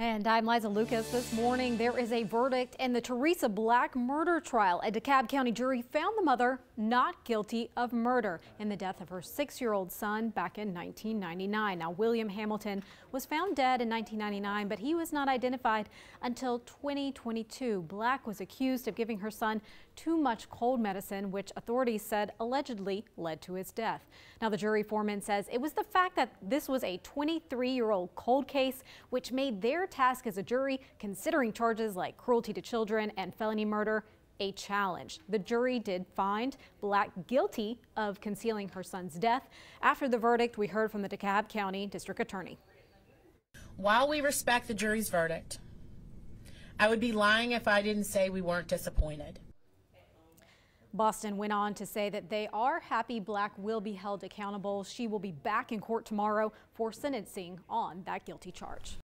And I'm Liza Lucas. This morning, there is a verdict in the Teresa Black murder trial. A DeKalb County jury found the mother not guilty of murder in the death of her 6-year-old son back in 1999. Now, William Hamilton was found dead in 1999, but he was not identified until 2022. Black was accused of giving her son too much cold medicine, which authorities said allegedly led to his death. Now, the jury foreman says it was the fact that this was a 23-year-old cold case, which made their task as a jury, considering charges like cruelty to children and felony murder, a challenge. The jury did find Black guilty of concealing her son's death. After the verdict, we heard from the DeKalb County District Attorney. While we respect the jury's verdict, I would be lying if I didn't say we weren't disappointed. Boston went on to say that they are happy Black will be held accountable. She will be back in court tomorrow for sentencing on that guilty charge.